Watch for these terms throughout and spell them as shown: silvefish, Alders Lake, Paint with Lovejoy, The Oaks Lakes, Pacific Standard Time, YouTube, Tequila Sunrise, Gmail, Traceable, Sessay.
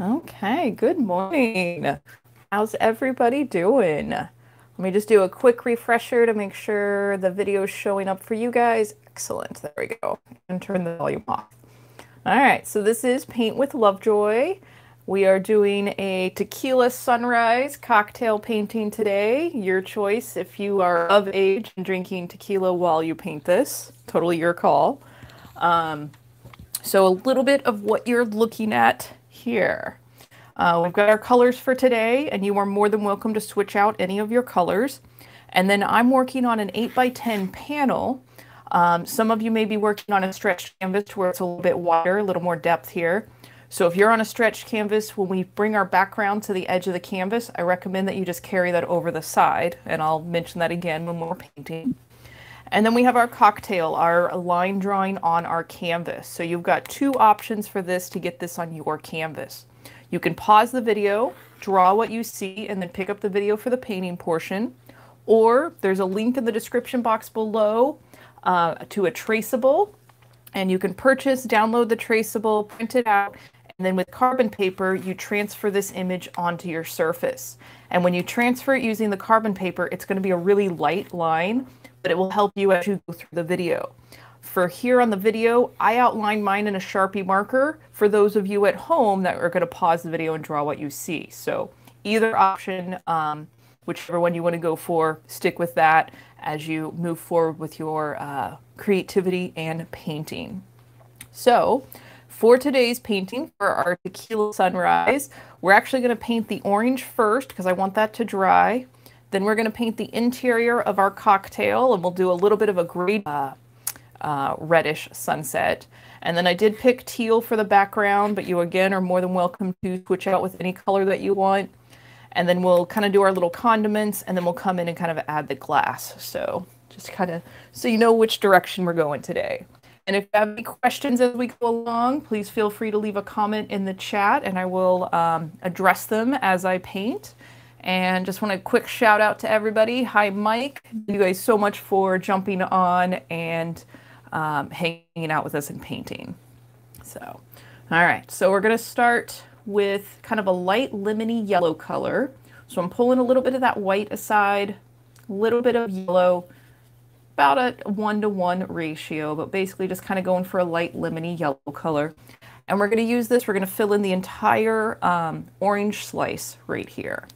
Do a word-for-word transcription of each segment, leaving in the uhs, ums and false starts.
Okay, good morning. How's everybody doing? Let me just do a quick refresher to make sure the video is showing up for you guys. Excellent, there we go. And turn the volume off. All right, so this is Paint with Lovejoy. We are doing a Tequila Sunrise cocktail painting today. Your choice if you are of age and drinking tequila while you paint this. Totally your call. Um, so a little bit of what you're looking at here. Uh, we've got our colors for today, and you are more than welcome to switch out any of your colors. And then I'm working on an eight by ten panel. Um, some of you may be working on a stretched canvas where it's a little bit wider, a little more depth here. So if you're on a stretched canvas, when we bring our background to the edge of the canvas, I recommend that you just carry that over the side, and I'll mention that again when we're painting. And then we have our cocktail, our line drawing on our canvas. So you've got two options for this to get this on your canvas. You can pause the video, draw what you see, and then pick up the video for the painting portion. Or there's a link in the description box below uh, to a traceable, and you can purchase, download the traceable, print it out, and then with carbon paper, you transfer this image onto your surface. And when you transfer it using the carbon paper, it's going to be a really light line, but it will help you as you go through the video. For here on the video, I outlined mine in a Sharpie marker for those of you at home that are going to pause the video and draw what you see. So either option, um, whichever one you want to go for, stick with that as you move forward with your uh, creativity and painting. So for today's painting, for our Tequila Sunrise, we're actually going to paint the orange first because I want that to dry. Then we're going to paint the interior of our cocktail, and we'll do a little bit of a gray, uh, uh, reddish sunset. And then I did pick teal for the background, but you again are more than welcome to switch out with any color that you want. And then we'll kind of do our little condiments, and then we'll come in and kind of add the glass. So just kind of so you know which direction we're going today. And if you have any questions as we go along, please feel free to leave a comment in the chat, and I will um, address them as I paint. And just want a quick shout out to everybody. Hi, Mike. Thank you guys so much for jumping on and um, hanging out with us and painting. So, all right. So we're going to start with kind of a light lemony yellow color. So I'm pulling a little bit of that white aside, a little bit of yellow, about a one-to-one ratio, but basically just kind of going for a light lemony yellow color. And we're going to use this. We're going to fill in the entire um, orange slice right here.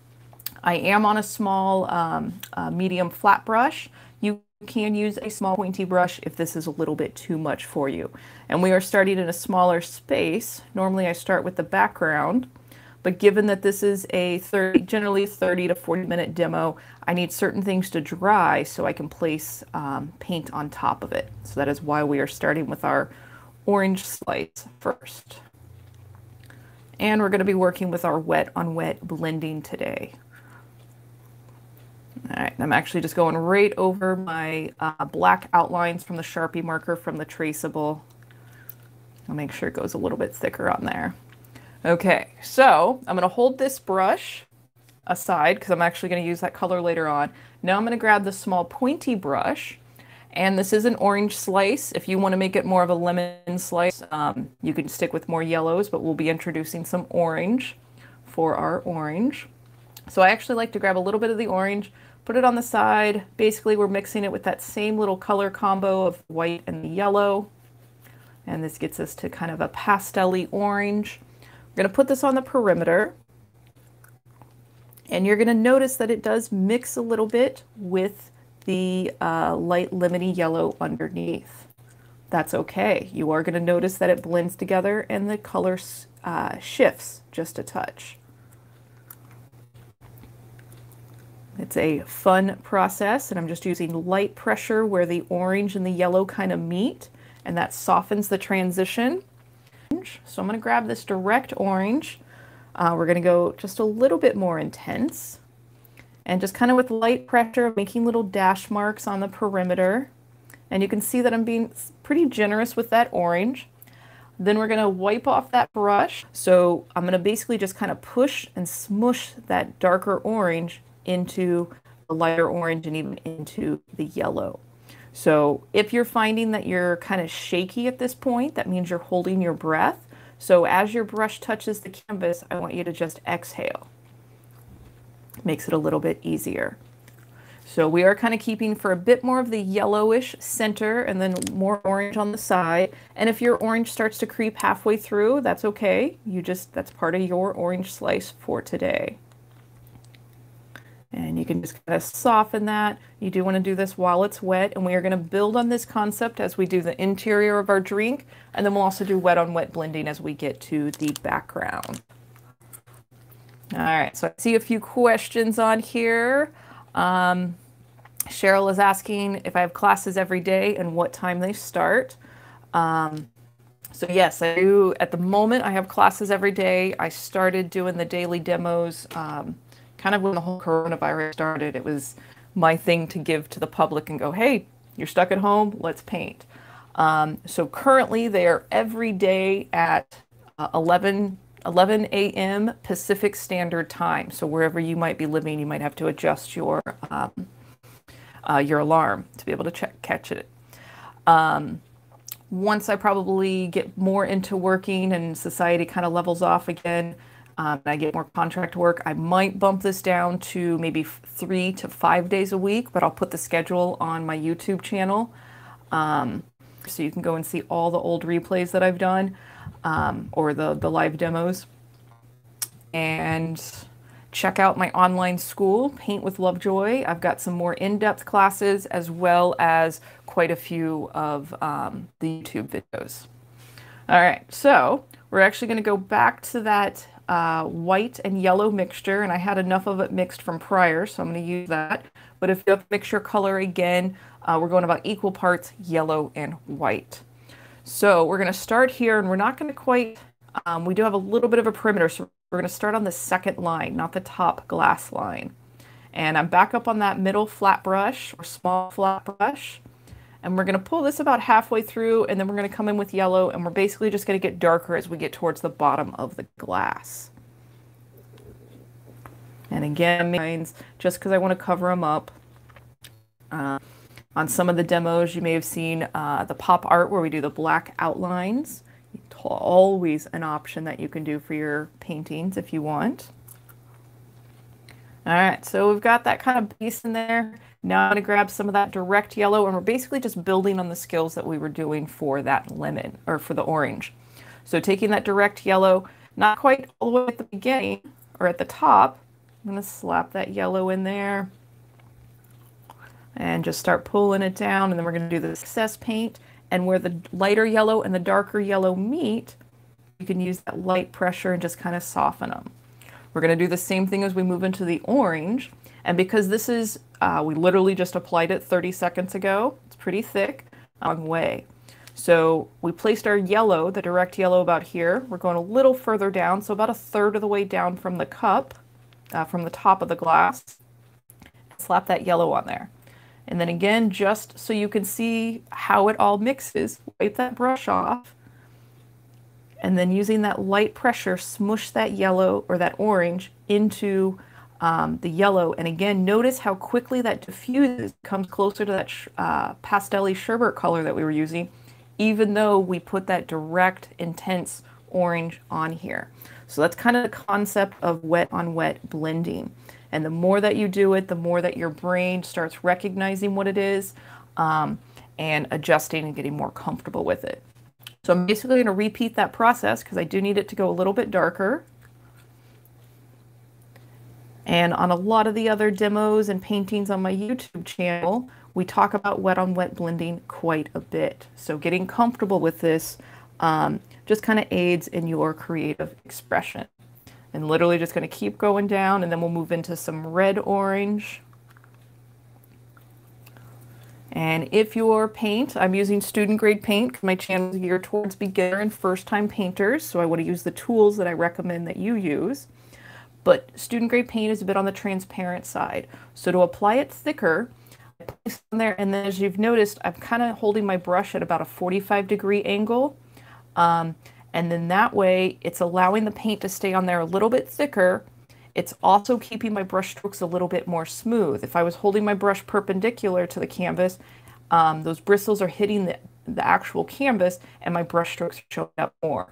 I am on a small um, uh, medium flat brush. You can use a small pointy brush if this is a little bit too much for you. And we are starting in a smaller space. Normally I start with the background, but given that this is a thirty, generally thirty to forty minute demo, I need certain things to dry so I can place um, paint on top of it. So that is why we are starting with our orange slice first. And we're gonna be working with our wet on wet blending today. All right, I'm actually just going right over my uh, black outlines from the Sharpie marker from the traceable. I'll make sure it goes a little bit thicker on there. Okay, so I'm going to hold this brush aside because I'm actually going to use that color later on. Now I'm going to grab the small pointy brush, and this is an orange slice. If you want to make it more of a lemon slice, um, you can stick with more yellows, but we'll be introducing some orange for our orange. So I actually like to grab a little bit of the orange, put it on the side. Basically, we're mixing it with that same little color combo of white and the yellow. And this gets us to kind of a pastel-y orange. We're going to put this on the perimeter. And you're going to notice that it does mix a little bit with the uh, light lemony yellow underneath. That's okay. You are going to notice that it blends together and the color uh, shifts just a touch. It's a fun process, and I'm just using light pressure where the orange and the yellow kind of meet, and that softens the transition. So I'm going to grab this direct orange. Uh, we're going to go just a little bit more intense, and just kind of with light pressure, making little dash marks on the perimeter. And you can see that I'm being pretty generous with that orange. Then we're going to wipe off that brush. So I'm going to basically just kind of push and smush that darker orange into the lighter orange and even into the yellow. So if you're finding that you're kind of shaky at this point, that means you're holding your breath. So as your brush touches the canvas, I want you to just exhale. Makes it a little bit easier. So we are kind of keeping for a bit more of the yellowish center and then more orange on the side. And if your orange starts to creep halfway through, that's okay. You just, that's part of your orange slice for today. And you can just kind of soften that. You do want to do this while it's wet, and we are going to build on this concept as we do the interior of our drink, and then we'll also do wet on wet blending as we get to the background. All right, so I see a few questions on here. Um, Cheryl is asking if I have classes every day and what time they start. Um, so yes, I do. At the moment, I have classes every day. I started doing the daily demos um, kind of when the whole coronavirus started. It was my thing to give to the public and go, hey, you're stuck at home, let's paint. Um, so currently they are every day at uh, eleven a m Pacific Standard Time. So wherever you might be living, you might have to adjust your um, uh, your alarm to be able to check, catch it. Um, once I probably get more into working and society kind of levels off again, Um, and I get more contract work, I might bump this down to maybe three to five days a week, but I'll put the schedule on my YouTube channel. Um, so you can go and see all the old replays that I've done, um, or the, the live demos. And check out my online school, Paint with Lovejoy. I've got some more in-depth classes as well as quite a few of um, the YouTube videos. All right, so we're actually going to go back to that Uh, white and yellow mixture, and I had enough of it mixed from prior, so I'm going to use that. But if you mix your color again, uh, we're going about equal parts yellow and white. So we're going to start here, and we're not going to quite, um, we do have a little bit of a perimeter, so we're going to start on the second line, not the top glass line. And I'm back up on that middle flat brush or small flat brush, and we're going to pull this about halfway through, and then we're going to come in with yellow, and we're basically just going to get darker as we get towards the bottom of the glass. And again, lines, just because I want to cover them up. Uh, on some of the demos, you may have seen uh, the pop art where we do the black outlines. It's always an option that you can do for your paintings if you want. All right, so we've got that kind of base in there. Now I'm going to grab some of that direct yellow, and we're basically just building on the skills that we were doing for that lemon, or for the orange. So taking that direct yellow, not quite all the way at the beginning, or at the top, I'm going to slap that yellow in there, and just start pulling it down, and then we're going to do the excess paint, and where the lighter yellow and the darker yellow meet, you can use that light pressure and just kind of soften them. We're going to do the same thing as we move into the orange, and because this is, uh, we literally just applied it thirty seconds ago, it's pretty thick, long way. So we placed our yellow, the direct yellow, about here. We're going a little further down, so about a third of the way down from the cup, uh, from the top of the glass. Slap that yellow on there. And then again, just so you can see how it all mixes, wipe that brush off, and then using that light pressure, smush that yellow or that orange into um, the yellow. And again, notice how quickly that diffuses, comes closer to that uh, pastel-y sherbet color that we were using, even though we put that direct, intense orange on here. So that's kind of the concept of wet on wet blending. And the more that you do it, the more that your brain starts recognizing what it is um, and adjusting and getting more comfortable with it. So I'm basically going to repeat that process because I do need it to go a little bit darker. And on a lot of the other demos and paintings on my YouTube channel, we talk about wet on wet blending quite a bit. So getting comfortable with this um, just kind of aids in your creative expression. And literally just going to keep going down, and then we'll move into some red orange. And if your paint, I'm using student grade paint because my channel is geared towards beginner and first time painters, so I want to use the tools that I recommend that you use. But student grade paint is a bit on the transparent side. So to apply it thicker, I place it in there, and then as you've noticed, I'm kind of holding my brush at about a forty-five degree angle. Um, and then that way, it's allowing the paint to stay on there a little bit thicker. It's also keeping my brush strokes a little bit more smooth. If I was holding my brush perpendicular to the canvas, um, those bristles are hitting the, the actual canvas, and my brush strokes are showing up more.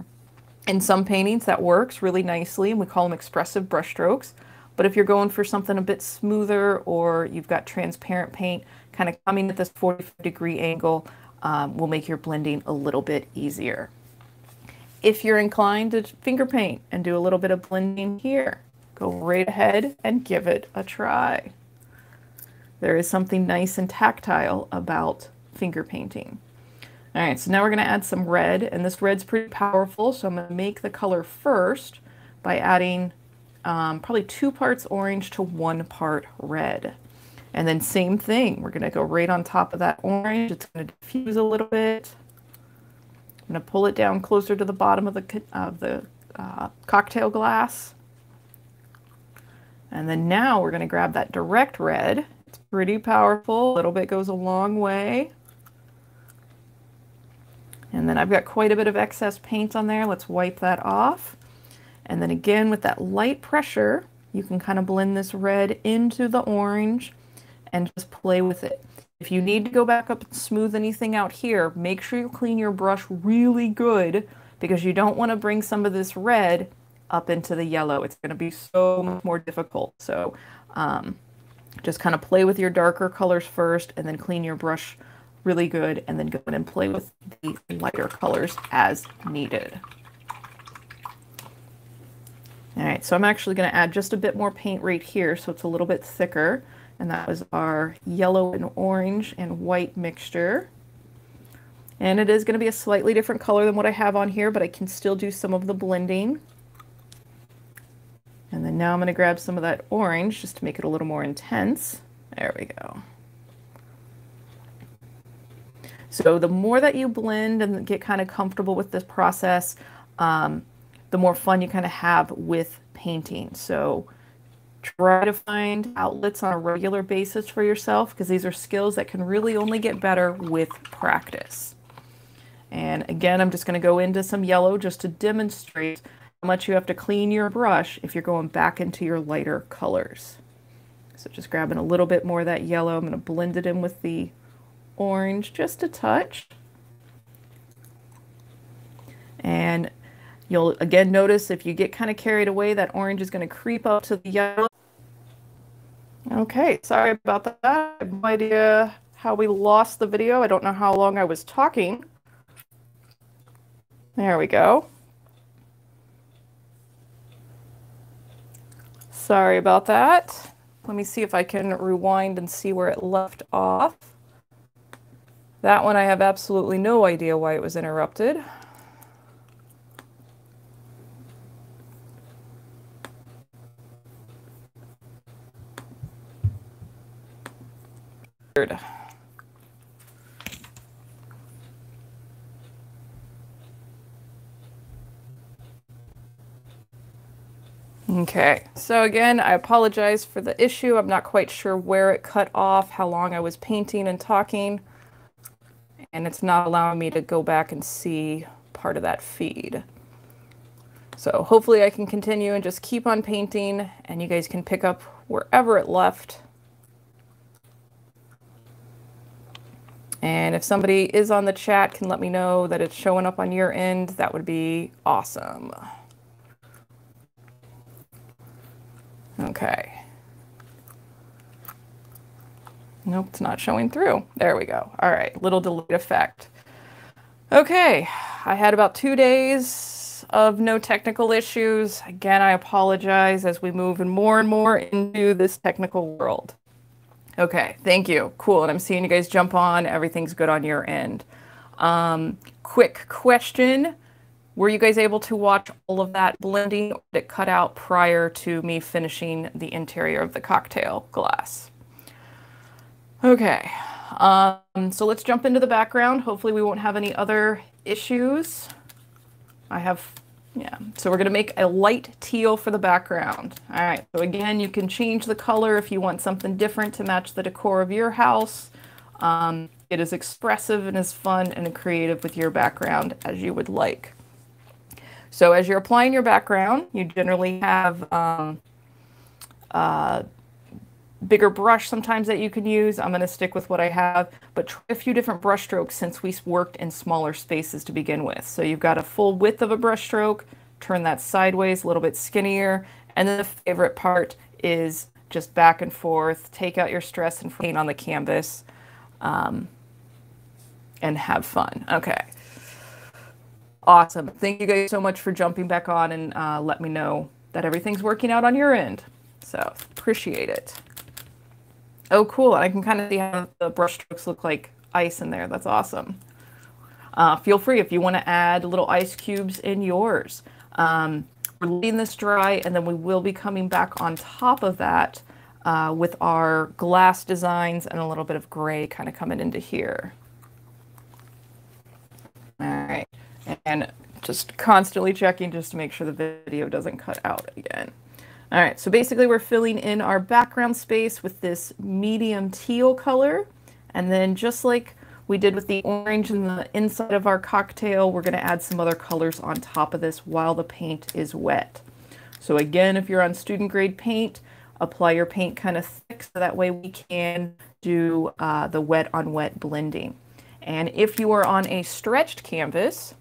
In some paintings that works really nicely, and we call them expressive brush strokes. But if you're going for something a bit smoother, or you've got transparent paint kind of coming at this forty-five degree angle, um, will make your blending a little bit easier. If you're inclined to finger paint and do a little bit of blending here, go right ahead and give it a try. There is something nice and tactile about finger painting. All right, so now we're gonna add some red, and this red's pretty powerful, so I'm gonna make the color first by adding um, probably two parts orange to one part red. And then same thing, we're gonna go right on top of that orange. It's gonna diffuse a little bit. I'm gonna pull it down closer to the bottom of the, of the uh, cocktail glass. And then now we're gonna grab that direct red. It's pretty powerful, a little bit goes a long way. And then I've got quite a bit of excess paint on there. Let's wipe that off. And then again, with that light pressure, you can kind of blend this red into the orange and just play with it. If you need to go back up and smooth anything out here, make sure you clean your brush really good, because you don't want to bring some of this red up into the yellow. It's going to be so much more difficult. So um, just kind of play with your darker colors first, and then clean your brush really good, and then go in and play with the lighter colors as needed. All right, so I'm actually going to add just a bit more paint right here, so it's a little bit thicker, and that was our yellow and orange and white mixture. And it is going to be a slightly different color than what I have on here, but I can still do some of the blending. And then now I'm going to grab some of that orange just to make it a little more intense. There we go. So the more that you blend and get kind of comfortable with this process, um, the more fun you kind of have with painting. So try to find outlets on a regular basis for yourself, because these are skills that can really only get better with practice. And again, I'm just going to go into some yellow just to demonstrate how much you have to clean your brush if you're going back into your lighter colors. So just grabbing a little bit more of that yellow, I'm going to blend it in with the orange just a touch, and you'll again notice if you get kind of carried away, that orange is going to creep up to the yellow. Okay, sorry about that. I have no idea how we lost the video. I don't know how long I was talking. There we go. Sorry about that. Let me see if I can rewind and see where it left off. That one, I have absolutely no idea why it was interrupted. Weird. Okay, so again, I apologize for the issue. I'm not quite sure where it cut off, how long I was painting and talking. And it's not allowing me to go back and see part of that feed. So hopefully I can continue and just keep on painting, and you guys can pick up wherever it left. And if somebody is on the chat, can let me know that it's showing up on your end. That would be awesome. Okay. Nope, it's not showing through. There we go. All right, little delayed effect. Okay, I had about two days of no technical issues. Again, I apologize as we move in more and more into this technical world. Okay, thank you. Cool, and I'm seeing you guys jump on. Everything's good on your end. Um, quick question. Were you guys able to watch all of that blending, or did it cut out prior to me finishing the interior of the cocktail glass? Okay, um, so let's jump into the background. Hopefully we won't have any other issues. I have, yeah. So we're gonna make a light teal for the background. All right, so again, you can change the color if you want something different to match the decor of your house. Um, it is expressive and as fun and creative with your background as you would like. So as you're applying your background, you generally have um, uh, bigger brush sometimes that you can use. I'm going to stick with what I have, but try a few different brush strokes since we worked in smaller spaces to begin with. So you've got a full width of a brush stroke, turn that sideways, a little bit skinnier. And then the favorite part is just back and forth, take out your stress and paint on the canvas, um, and have fun. Okay. Awesome. Thank you guys so much for jumping back on and uh, let me know that everything's working out on your end. So appreciate it. Oh, cool. And I can kind of see how the brush strokes look like ice in there. That's awesome. Uh, feel free if you want to add little ice cubes in yours. Um, we're letting this dry and then we will be coming back on top of that uh, with our glass designs and a little bit of gray kind of coming into here. All right. And just constantly checking just to make sure the video doesn't cut out again. All right, so basically we're filling in our background space with this medium teal color. And then just like we did with the orange and the inside of our cocktail, we're gonna add some other colors on top of this while the paint is wet. So again, if you're on student grade paint, apply your paint kind of thick so that way we can do uh, the wet on wet blending. And if you are on a stretched canvas,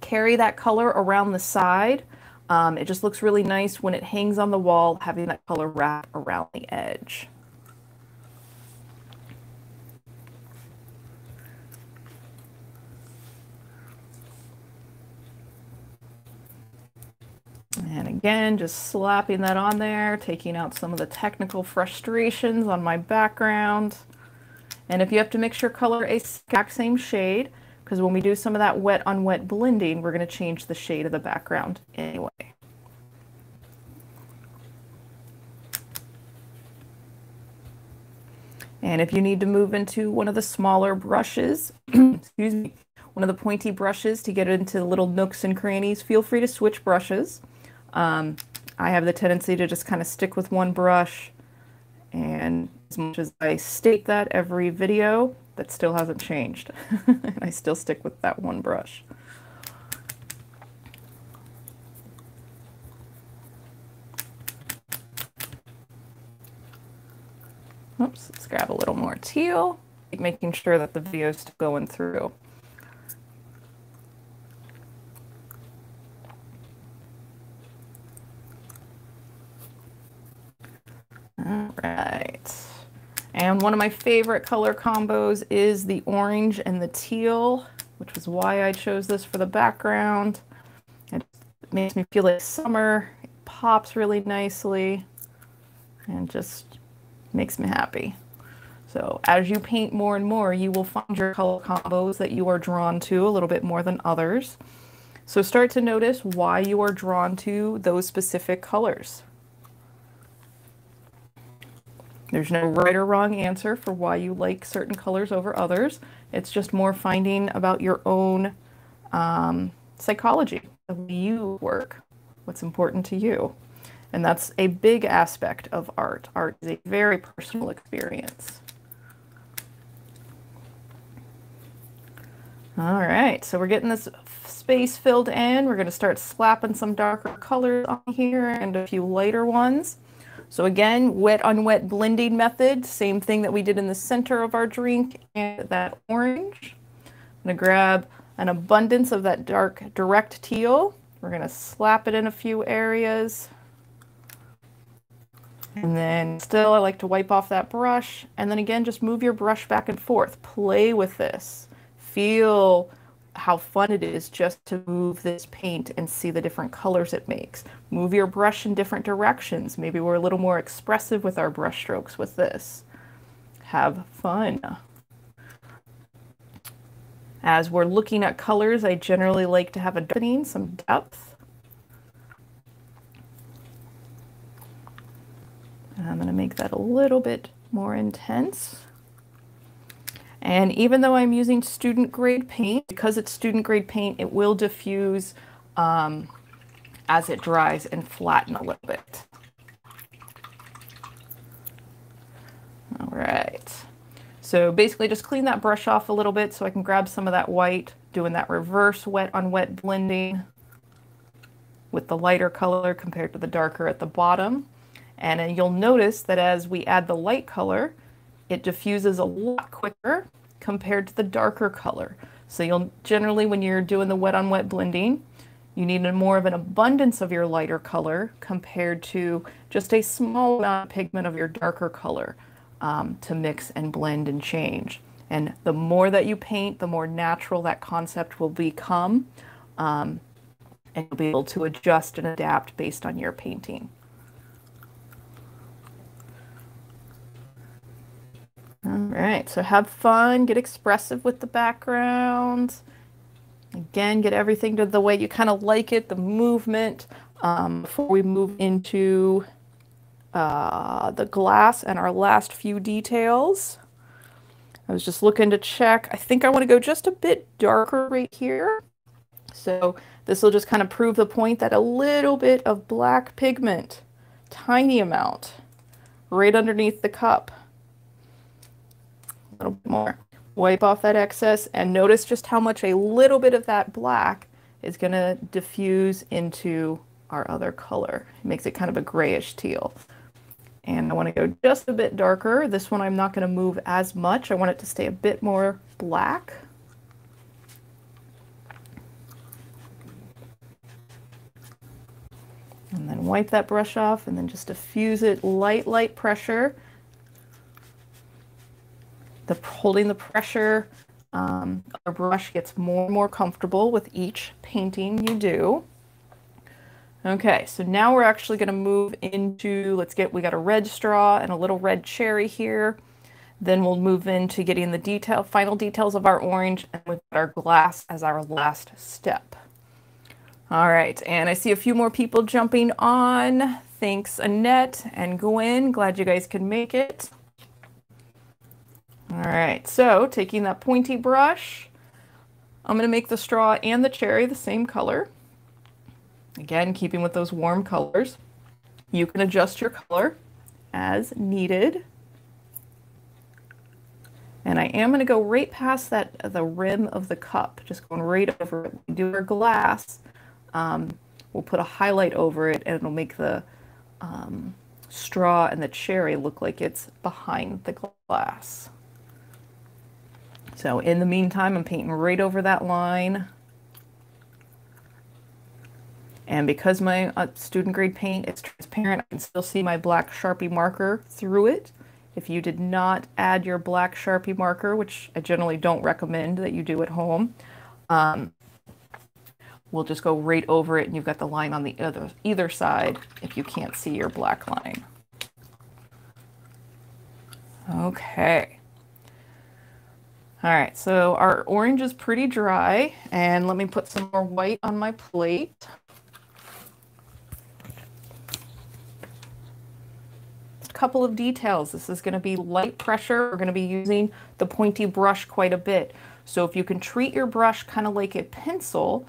carry that color around the side. Um, it just looks really nice when it hangs on the wall, having that color wrap around the edge. And again, just slapping that on there, taking out some of the technical frustrations on my background. And if you have to mix your color a exact same shade, because when we do some of that wet on wet blending, we're going to change the shade of the background anyway. And if you need to move into one of the smaller brushes, excuse me, one of the pointy brushes to get into little nooks and crannies, feel free to switch brushes. Um, I have the tendency to just kind of stick with one brush. And as much as I state that every video, that still hasn't changed. And I still stick with that one brush. Oops, let's grab a little more teal, making sure that the video is still going through. All right. And one of my favorite color combos is the orange and the teal, which was why I chose this for the background. It makes me feel like summer. It pops really nicely and just makes me happy. So as you paint more and more, you will find your color combos that you are drawn to a little bit more than others. So start to notice why you are drawn to those specific colors. There's no right or wrong answer for why you like certain colors over others. It's just more finding about your own um, psychology, the way you work, what's important to you. And that's a big aspect of art. Art is a very personal experience. All right, so we're getting this space filled in. We're going to start slapping some darker colors on here and a few lighter ones. So again, wet on wet blending method, same thing that we did in the center of our drink and that orange. I'm going to grab an abundance of that dark direct teal. We're going to slap it in a few areas. And then still I like to wipe off that brush. And then again, just move your brush back and forth. Play with this. Feel how fun it is just to move this paint and see the different colors it makes. Move your brush in different directions. Maybe we're a little more expressive with our brush strokes with this. Have fun. As we're looking at colors, I generally like to have a darkening, some depth. And I'm going to make that a little bit more intense. And even though I'm using student grade paint, because it's student grade paint, it will diffuse um, as it dries and flatten a little bit. All right. So basically just clean that brush off a little bit so I can grab some of that white, doing that reverse wet on wet blending with the lighter color compared to the darker at the bottom. And uh, you'll notice that as we add the light color, it diffuses a lot quicker compared to the darker color. So you'll generally, when you're doing the wet on wet blending, you need a more of an abundance of your lighter color compared to just a small amount of pigment of your darker color um, to mix and blend and change. And the more that you paint, the more natural that concept will become, um, and you'll be able to adjust and adapt based on your painting. All right, so have fun, get expressive with the background. Again, get everything to the way you kind of like it, the movement, um, before we move into uh, the glass and our last few details. I was just looking to check. I think I want to go just a bit darker right here. So this will just kind of prove the point that a little bit of black pigment, tiny amount, right underneath the cup. A little bit more. Wipe off that excess and notice just how much a little bit of that black is going to diffuse into our other color. It makes it kind of a grayish teal. And I want to go just a bit darker. This one I'm not going to move as much. I want it to stay a bit more black. And then wipe that brush off and then just diffuse it light, light pressure. The holding the pressure, um, our brush gets more and more comfortable with each painting you do. Okay, so now we're actually going to move into, let's get, we got a red straw and a little red cherry here. Then we'll move into getting the detail, final details of our orange, and we've got our glass as our last step. All right, and I see a few more people jumping on. Thanks, Annette and Gwen. Glad you guys could make it. All right, so taking that pointy brush, I'm going to make the straw and the cherry the same color. Again, keeping with those warm colors. You can adjust your color as needed. And I am going to go right past that the rim of the cup, just going right over it. Do our glass, um, we'll put a highlight over it, and it'll make the um, straw and the cherry look like it's behind the glass. So in the meantime, I'm painting right over that line. And because my uh, student grade paint is transparent, I can still see my black Sharpie marker through it. If you did not add your black Sharpie marker, which I generally don't recommend that you do at home, um, we'll just go right over it and you've got the line on the other either side if you can't see your black line. Okay. All right, so our orange is pretty dry, and let me put some more white on my plate. Just a couple of details. This is going to be light pressure. We're going to be using the pointy brush quite a bit. So if you can treat your brush kind of like a pencil,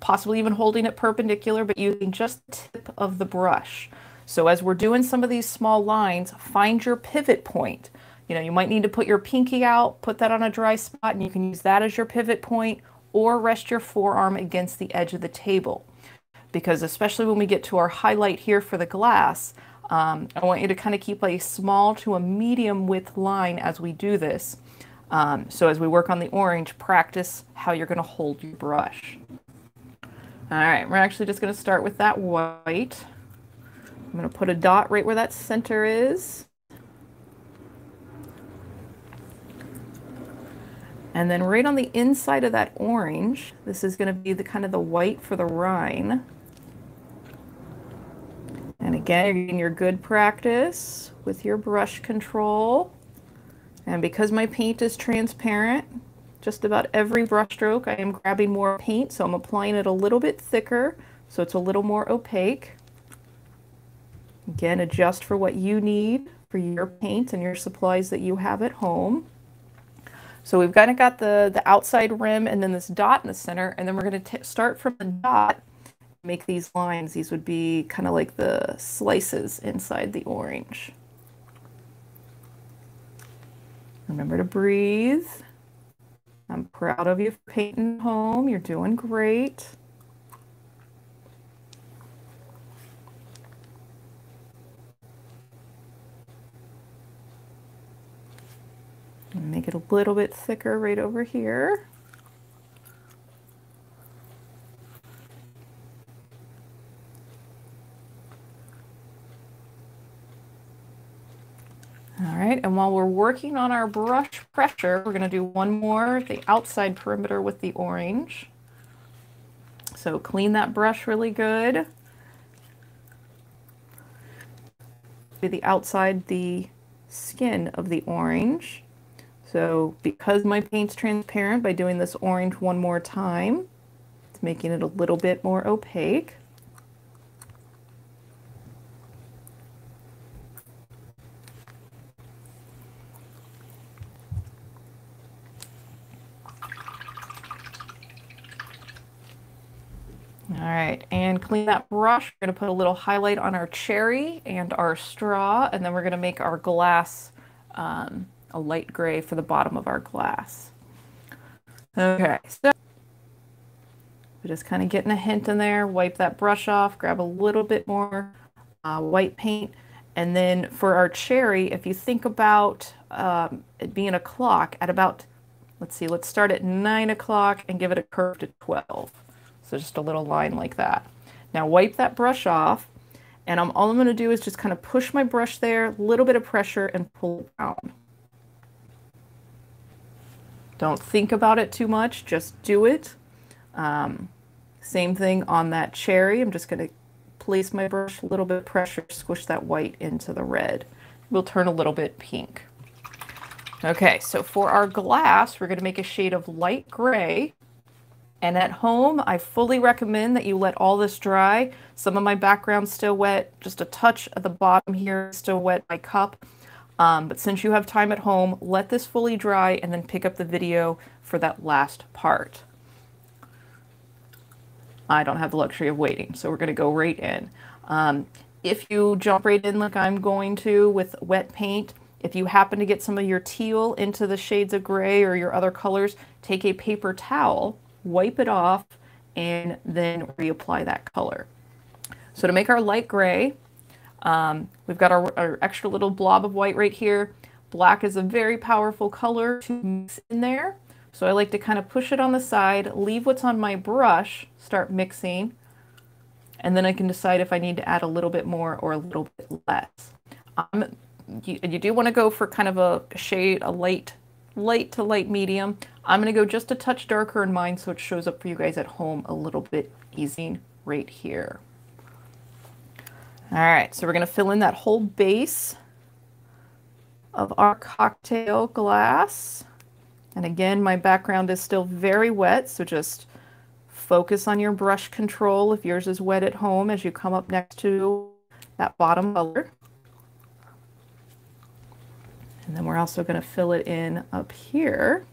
possibly even holding it perpendicular, but using just the tip of the brush. So as we're doing some of these small lines, find your pivot point. You know, you might need to put your pinky out, put that on a dry spot, and you can use that as your pivot point, or rest your forearm against the edge of the table. Because especially when we get to our highlight here for the glass, um, I want you to kind of keep a small to a medium width line as we do this. Um, so as we work on the orange, practice how you're going to hold your brush. All right, we're actually just going to start with that white. I'm going to put a dot right where that center is. And then right on the inside of that orange, this is going to be the kind of the white for the rind. And again, you're getting your good practice with your brush control. And because my paint is transparent, just about every brush stroke, I am grabbing more paint. So I'm applying it a little bit thicker, so it's a little more opaque. Again, adjust for what you need for your paint and your supplies that you have at home. So we've kind of got the, the outside rim and then this dot in the center, and then we're going to start from the dot, make these lines. These would be kind of like the slices inside the orange. Remember to breathe. I'm proud of you for painting at home. You're doing great. Make it a little bit thicker right over here. All right, and while we're working on our brush pressure, we're going to do one more, the outside perimeter with the orange. So clean that brush really good. Do the outside, the skin of the orange. So because my paint's transparent, by doing this orange one more time, it's making it a little bit more opaque. All right, and clean that brush. We're gonna put a little highlight on our cherry and our straw, and then we're gonna make our glass um, a light gray for the bottom of our glass. Okay, so we're just kind of getting a hint in there. Wipe that brush off, grab a little bit more uh, white paint. And then for our cherry, if you think about um, it being a clock at about, let's see, let's start at nine o'clock and give it a curve to twelve. So just a little line like that. Now wipe that brush off, and I'm, all I'm going to do is just kind of push my brush there, a little bit of pressure, and pull down. Don't think about it too much, just do it. Um, same thing on that cherry. I'm just going to place my brush, a little bit of pressure, squish that white into the red. We'll turn a little bit pink. Okay, so for our glass, we're going to make a shade of light gray. And at home, I fully recommend that you let all this dry. Some of my background's still wet, just a touch at the bottom here, still wet my cup. Um, but since you have time at home, let this fully dry and then pick up the video for that last part. I don't have the luxury of waiting, so we're gonna go right in. Um, if you jump right in like I'm going to with wet paint, if you happen to get some of your teal into the shades of gray or your other colors, take a paper towel, wipe it off, and then reapply that color. So to make our light gray, um, we've got our, our extra little blob of white right here. Black is a very powerful color to mix in there. So I like to kind of push it on the side, leave what's on my brush, start mixing, and then I can decide if I need to add a little bit more or a little bit less. Um, you, you do want to go for kind of a shade, a light, light to light medium. I'm going to go just a touch darker in mine so it shows up for you guys at home a little bit easier right here. All right, so we're going to fill in that whole base of our cocktail glass. And again, my background is still very wet, so just focus on your brush control if yours is wet at home as you come up next to that bottom color. And then we're also going to fill it in up here.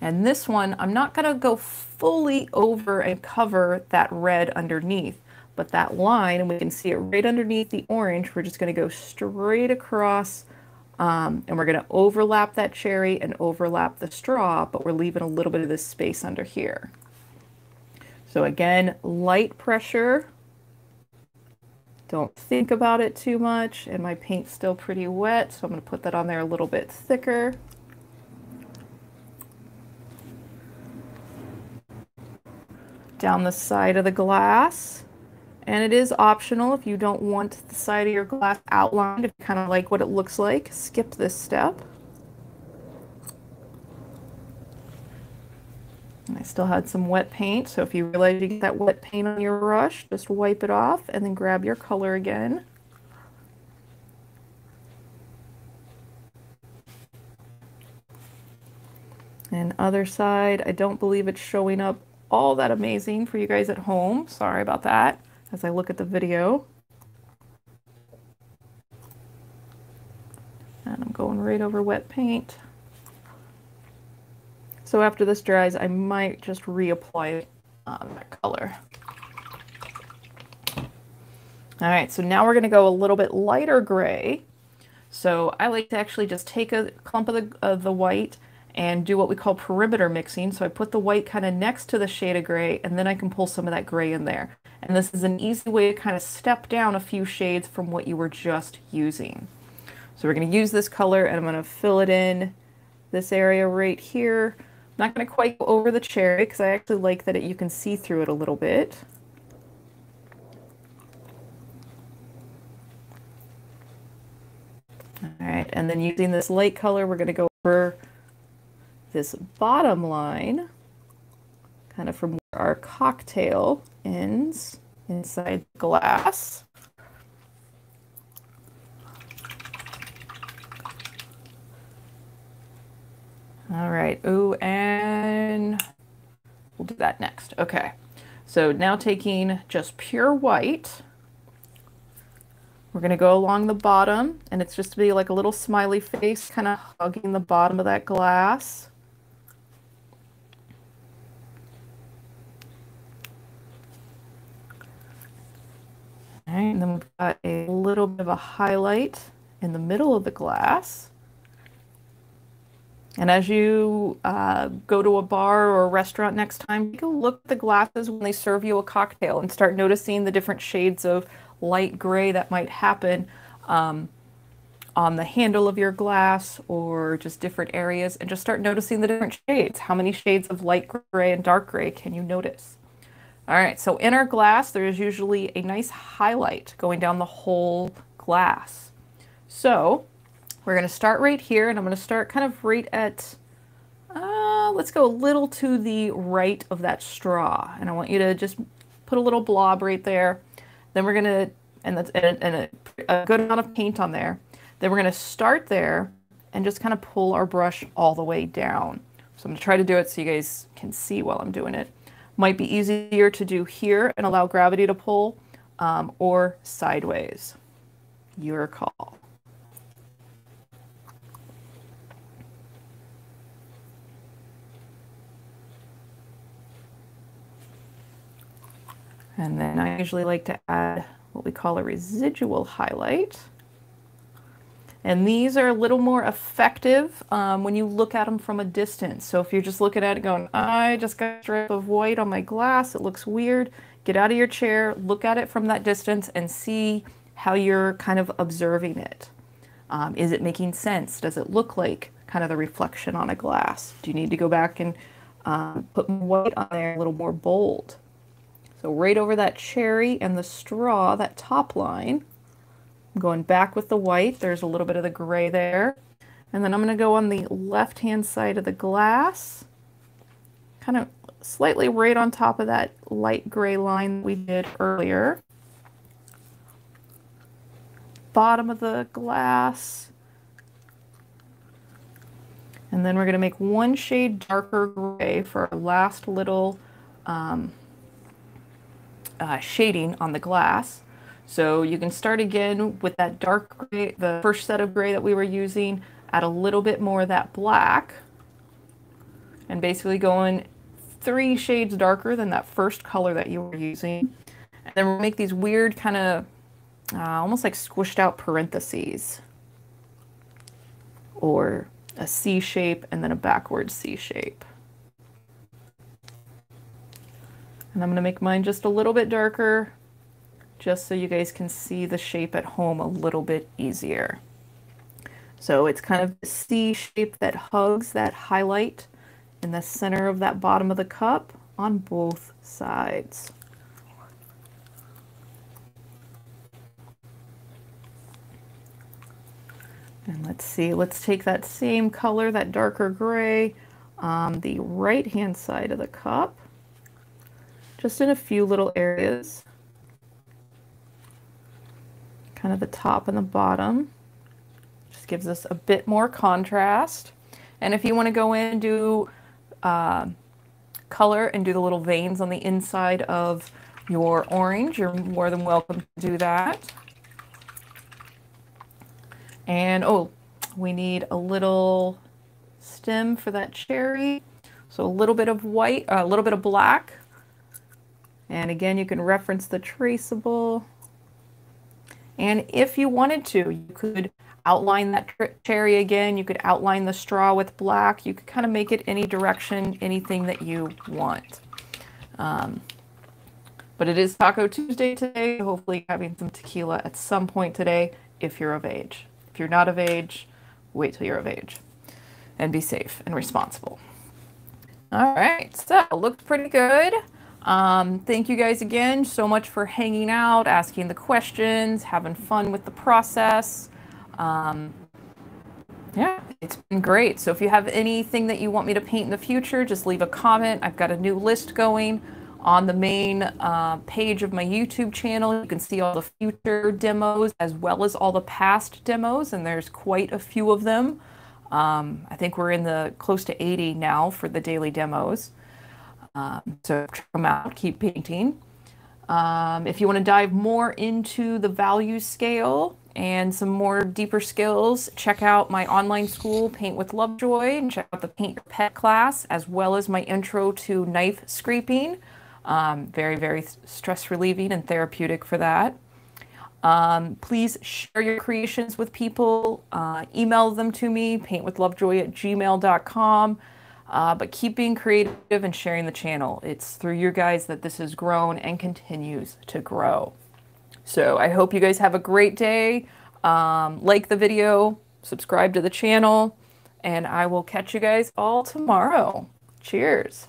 And this one, I'm not going to go fully over and cover that red underneath, but that line, and we can see it right underneath the orange, we're just going to go straight across, um, and we're going to overlap that cherry and overlap the straw, but we're leaving a little bit of this space under here. So again, light pressure. Don't think about it too much, and my paint's still pretty wet, so I'm going to put that on there a little bit thicker. Down the side of the glass, and it is optional if you don't want the side of your glass outlined. If you kind of like what it looks like, skip this step. And I still had some wet paint, so if you realize you get that wet paint on your brush, just wipe it off and then grab your color again. And other side, I don't believe it's showing up all that amazing for you guys at home. Sorry about that as I look at the video. And I'm going right over wet paint. So after this dries, I might just reapply um, that color. All right, so now we're gonna go a little bit lighter gray. So I like to actually just take a clump of the, of the white and do what we call perimeter mixing. So I put the white kind of next to the shade of gray, and then I can pull some of that gray in there. And this is an easy way to kind of step down a few shades from what you were just using. So we're going to use this color and I'm going to fill it in this area right here. I'm not going to quite go over the cherry because I actually like that it, you can see through it a little bit. All right, and then using this light color, we're going to go over this bottom line, kind of from where our cocktail ends inside the glass. All right, ooh, and we'll do that next. Okay, so now taking just pure white, we're gonna go along the bottom, and it's just to be like a little smiley face kind of hugging the bottom of that glass. All right, and then we've got a little bit of a highlight in the middle of the glass. And as you uh, go to a bar or a restaurant next time, take a look at the glasses when they serve you a cocktail and start noticing the different shades of light gray that might happen um, on the handle of your glass or just different areas, and just start noticing the different shades. How many shades of light gray and dark gray can you notice? All right, so in our glass, there is usually a nice highlight going down the whole glass. So we're gonna start right here, and I'm gonna start kind of right at, uh, let's go a little to the right of that straw. And I want you to just put a little blob right there. Then we're gonna, and, that's, and, and a, a good amount of paint on there. Then we're gonna start there and just kind of pull our brush all the way down. So I'm gonna try to do it so you guys can see while I'm doing it. Might be easier to do here and allow gravity to pull, um, or sideways. Your call. And then I usually like to add what we call a residual highlight. And these are a little more effective um, when you look at them from a distance. So if you're just looking at it going, I just got a strip of white on my glass, it looks weird, get out of your chair, look at it from that distance and see how you're kind of observing it. Um, is it making sense? Does it look like kind of the reflection on a glass? Do you need to go back and um, put white on there a little more bold? So right over that cherry and the straw, that top line, I'm going back with the white. There's a little bit of the gray there. And then I'm gonna go on the left-hand side of the glass, kind of slightly right on top of that light gray line we did earlier. Bottom of the glass. And then we're gonna make one shade darker gray for our last little, um, Uh, shading on the glass. So you can start again with that dark gray, the first set of gray that we were using, add a little bit more of that black, and basically going three shades darker than that first color that you were using. And then we'll make these weird kind of uh, almost like squished out parentheses or a C shape and then a backward C shape. And I'm gonna make mine just a little bit darker, just so you guys can see the shape at home a little bit easier. So it's kind of the C shape that hugs that highlight in the center of that bottom of the cup on both sides. And let's see, let's take that same color, that darker gray, on the right-hand side of the cup. Just in a few little areas, kind of the top and the bottom, just gives us a bit more contrast. And if you want to go in and do uh, color and do the little veins on the inside of your orange, you're more than welcome to do that. And oh, we need a little stem for that cherry, so a little bit of white, uh, a little bit of black. And again, you can reference the traceable. And if you wanted to, you could outline that cherry again. You could outline the straw with black. You could kind of make it any direction, anything that you want. Um, but it is Taco Tuesday today. Hopefully having some tequila at some point today if you're of age. If you're not of age, wait till you're of age and be safe and responsible. All right, so looked pretty good. Um, thank you guys again so much for hanging out, asking the questions, having fun with the process. Um, yeah, it's been great. So if you have anything that you want me to paint in the future, just leave a comment. I've got a new list going on the main uh, page of my YouTube channel. You can see all the future demos as well as all the past demos, and there's quite a few of them. Um, I think we're in the close to eighty now for the daily demos. Um, so check them out, keep painting. Um, if you want to dive more into the value scale and some more deeper skills, check out my online school, Paint with Lovejoy, and check out the Paint Your Pet class, as well as my intro to knife scraping. Um, very, very stress relieving and therapeutic for that. Um, please share your creations with people. Uh, email them to me, paint with lovejoy at gmail dot com. Uh, but keep being creative and sharing the channel. It's through you guys that this has grown and continues to grow. So I hope you guys have a great day. Um, like the video, subscribe to the channel, and I will catch you guys all tomorrow. Cheers.